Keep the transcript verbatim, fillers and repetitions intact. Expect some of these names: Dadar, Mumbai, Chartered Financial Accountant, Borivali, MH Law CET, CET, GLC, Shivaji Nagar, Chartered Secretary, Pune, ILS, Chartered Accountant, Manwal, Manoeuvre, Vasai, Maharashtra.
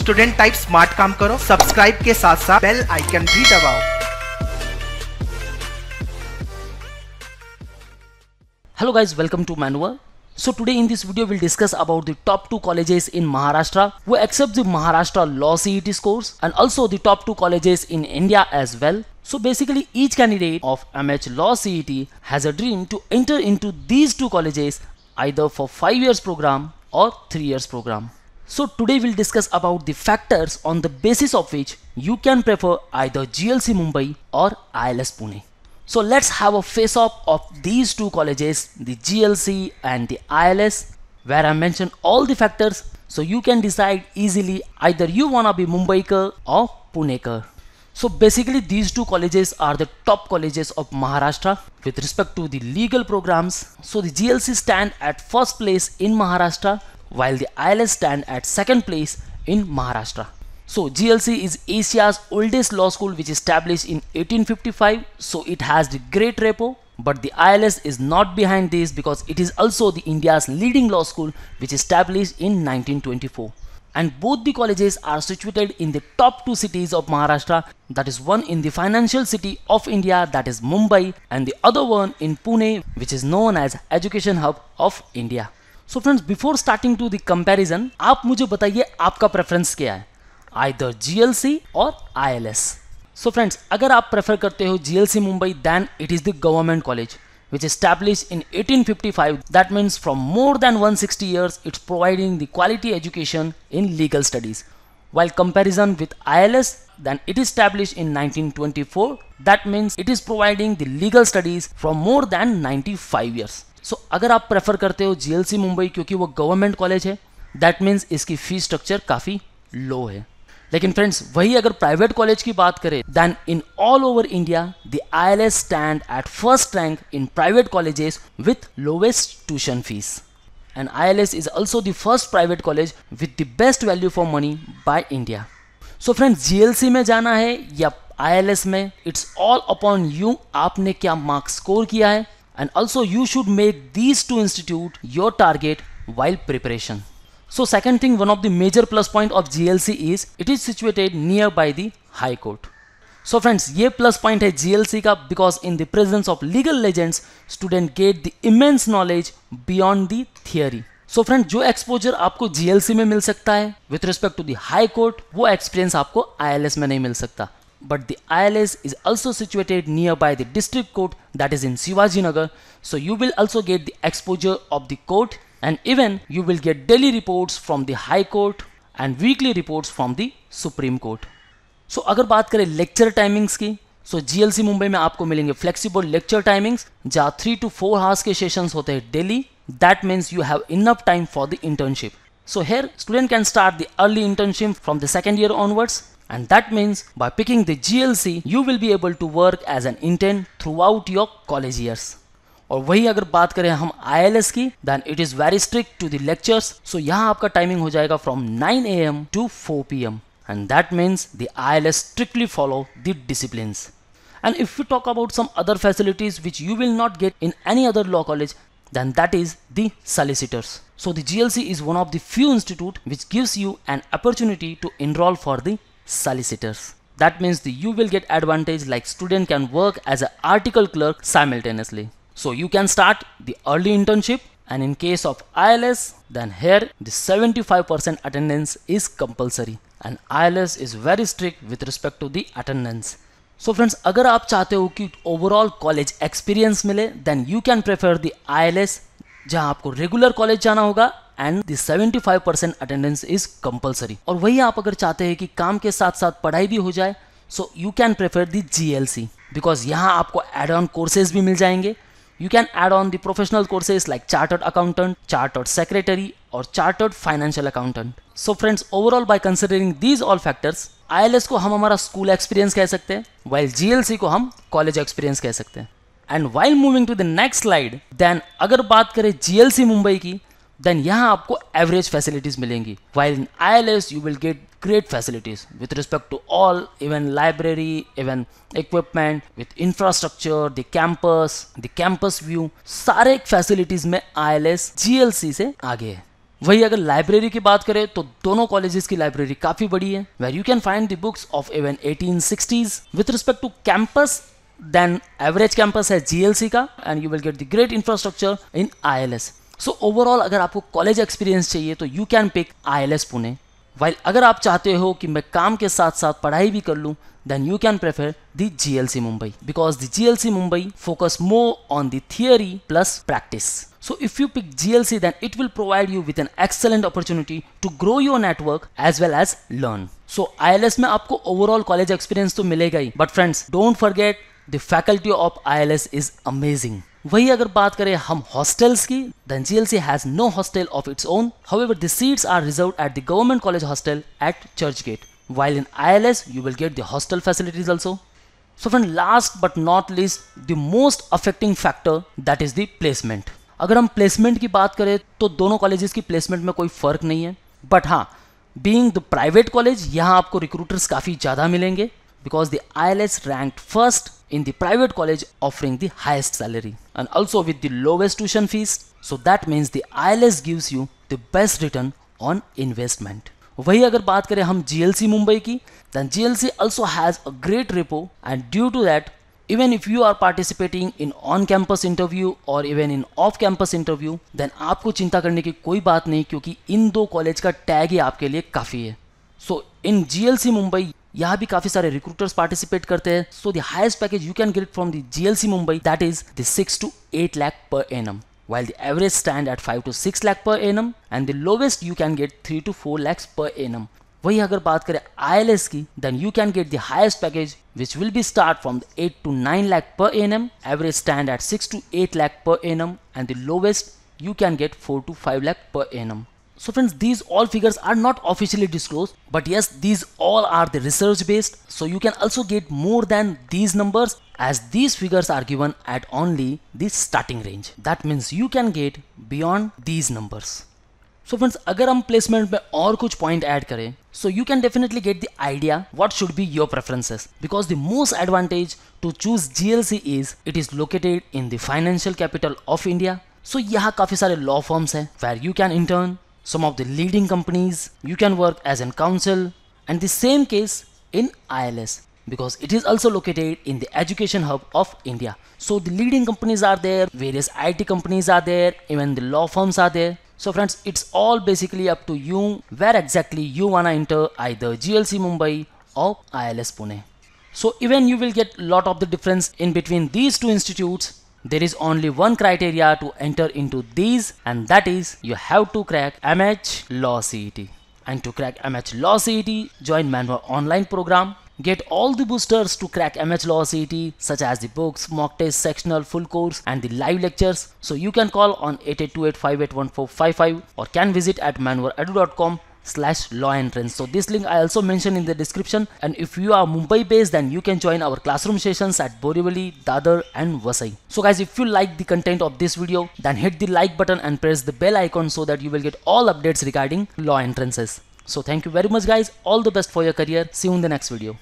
Student type smart काम करो, subscribe के साथ साथ बेल आइकन भी दबाओ। Hello guys, welcome to Manoeuvre. So today in this video we'll discuss about the top two colleges in Maharashtra who accept the Maharashtra Law C E T scores and also the top two colleges in India as well. So basically each candidate of M H Law C E T has a dream to enter into these two colleges either for five years program or three years program. So today we'll discuss about the factors on the basis of which you can prefer either G L C Mumbai or I L S Pune. So let's have a face-off of these two colleges, the G L C and the I L S, where I mention all the factors so you can decide easily either you wanna be Mumbaikar or Punekar. So basically these two colleges are the top colleges of Maharashtra with respect to the legal programs. So the G L C stand at first place in Maharashtra while the I L S stand at second place in Maharashtra. So G L C is Asia's oldest law school which established in eighteen fifty-five, so it has the great repo, but the I L S is not behind this because it is also the India's leading law school which established in nineteen twenty-four. And both the colleges are situated in the top two cities of Maharashtra, that is one in the financial city of India, that is Mumbai, and the other one in Pune, which is known as Education Hub of India. So friends, before starting to the comparison, आप मुझे बताइए आपका preference क्या है? Either G L C or I L S. So friends, अगर आप prefer करते हो G L C Mumbai, then it is the government college which established in eighteen fifty-five. That means from more than one hundred sixty years, it's providing the quality education in legal studies. While comparison with I L S, then it is established in nineteen twenty-four. That means it is providing the legal studies from more than ninety-five years. So अगर आप prefer करते हो G L C Mumbai क्योंकि वो government college है, that means इसकी fee structure काफी low है. लेकिन फ्रेंड्स वही अगर प्राइवेट कॉलेज की बात करें then in all over India the I L S stand at first rank in private colleges with lowest tuition fees and I L S is also the first private college with the best value for money by India. So friends G L C में जाना है या I L S में, it's all upon you, आपने क्या marks score किया है and also you should make these two institute your target while preparation. So second thing, one of the major plus point of G L C is it is situated nearby the High Court. So friends, ये plus point है G L C का because in the presence of legal legends, student get the immense knowledge beyond the theory. So friends, जो exposure आपको G L C में मिल सकता है with respect to the High Court, वो experience आपको I L S में नहीं मिल सकता. But the I L S is also situated nearby the district court, that is in Shivaji Nagar. So you will also get the exposure of the court. And even you will get daily reports from the High Court and weekly reports from the Supreme Court. So अगर बात करें lecture timings की, so G L C Mumbai में आपको मिलेंगे flexible lecture timings जहाँ three to four hours के sessions होते हैं daily. That means you have enough time for the internship. So here student can start the early internship from the second year onwards. And that means by picking the G L C, you will be able to work as an intern throughout your college years. और वही अगर बात करें हम I L S की, then it is very strict to the lectures. So यहाँ आपका timing हो जाएगा from nine A M to four P M and that means the I L S strictly follow the disciplines. And if we talk about some other facilities which you will not get in any other law college, then that is the solicitors. So the G L C is one of the few institute which gives you an opportunity to enroll for the solicitors. That means the you will get advantage like student can work as an article clerk simultaneously. So you can start the early internship and in case of I L S, then here the seventy-five percent attendance is compulsory and I L S is very strict with respect to the attendance. So friends, अगर आप चाहते हो कि overall college experience मिले, then you can prefer the I L S जहाँ आपको regular college जाना होगा and the seventy-five percent attendance is compulsory. और वही आप अगर चाहते हैं कि काम के साथ साथ पढ़ाई भी हो जाए, so you can prefer the G L C because यहाँ आपको add-on courses भी मिल जाएंगे. You can add on the professional courses like Chartered Accountant, Chartered Secretary or Chartered Financial Accountant. So friends, overall by considering these all factors, I L S को हम हमारा school experience कह सकते हैं, while G L C को हम college experience कह सकते हैं. And while moving to the next slide, then अगर बात करें G L C मुंबई की, then यहाँ आपको average facilities मिलेंगी, while in I L S you will get great facilities with respect to all, even library, even equipment, with infrastructure, the campus, the campus view, सारे facilities में I L S G L C से आगे है. वही अगर library की बात करें तो दोनों कॉलेजेस की लाइब्रेरी काफी बड़ी है, where you can find the books of even eighteen sixties. With respect to campus, then average campus है जीएलसी का and you will get the great infrastructure in ILS. So overall अगर आपको college experience चाहिए तो you can pick ILS Pune, while अगर आप चाहते हो कि मैं काम के साथ साथ पढ़ाई भी कर लूँ, then you can prefer the G L C Mumbai because the G L C Mumbai focus more on the theory plus practice. So if you pick G L C, then it will provide you with an excellent opportunity to grow your network as well as learn. So I L S में आपको overall college experience तो मिलेगा ही, but friends don't forget the faculty of I L S is amazing. वही अगर बात करें हम hostels की, then G L C has no hostel of its own. However, the seats are reserved at the government college hostel at Churchgate. While in I L S, you will get the hostel facilities also. So friend, last but not least, the most affecting factor, that is the placement. अगर हम placement की बात करें तो दोनों colleges की placement में कोई फर्क नहीं है, but हाँ, being the private college, यहाँ आपको recruiters काफ़ी ज़्यादा मिलेंगे because the I L S ranked first in the private college offering the highest salary and also with the lowest tuition fees. So that means the I L S gives you the best return on investment. वही अगर बात करें हम G L C Mumbai की, then G L C also has a great repo and due to that, even if you are participating in on-campus interview or even in off-campus interview, then आपको चिंता करने की कोई बात नहीं क्योंकि इन दो कॉलेज का टैग ही आपके लिए काफ़ी है. So in G L C Mumbai यहाँ भी काफ़ी सारे रिक्रूटर्स पार्टिसिपेट करते हैं. So the highest package you can get from the G L C Mumbai that is the six to eight lakh per annum. While the average stand at five to six lakh per annum and the lowest you can get three to four lakhs per annum. वही अगर बात करें I L S की, then you can get the highest package which will be start from the eight to nine lakh per annum, average stand at six to eight lakh per annum and the lowest you can get four to five lakh per annum. So friends, these all figures are not officially disclosed, but yes, these all are the research based. So you can also get more than these numbers as these figures are given at only the starting range. That means you can get beyond these numbers. So friends, अगर हम placement में और कुछ point add करें, so you can definitely get the idea what should be your preferences because the most advantage to choose G L C is it is located in the financial capital of India. So यहाँ काफी सारे law firms हैं where you can intern. Some of the leading companies, you can work as an counsel and the same case in I L S because it is also located in the education hub of India. So the leading companies are there, various I T companies are there, even the law firms are there. So friends, it's all basically up to you where exactly you wanna enter either G L C Mumbai or I L S Pune. So even you will get lot of the difference in between these two institutes. There is only one criteria to enter into these and that is you have to crack M H Law C E T. And to crack M H Law C E T, join Manwal online program. Get all the boosters to crack M H Law C E T such as the books, mock test, sectional, full course and the live lectures. So you can call on eight eight two eight five eight one four five five or can visit at manoeuvreedu dot com. slash law entrance. So this link I also mentioned in the description and if you are Mumbai based then you can join our classroom sessions at Borivali, Dadar and Vasai. So guys, if you like the content of this video then hit the like button and press the bell icon so that you will get all updates regarding law entrances. So thank you very much guys, all the best for your career, see you in the next video.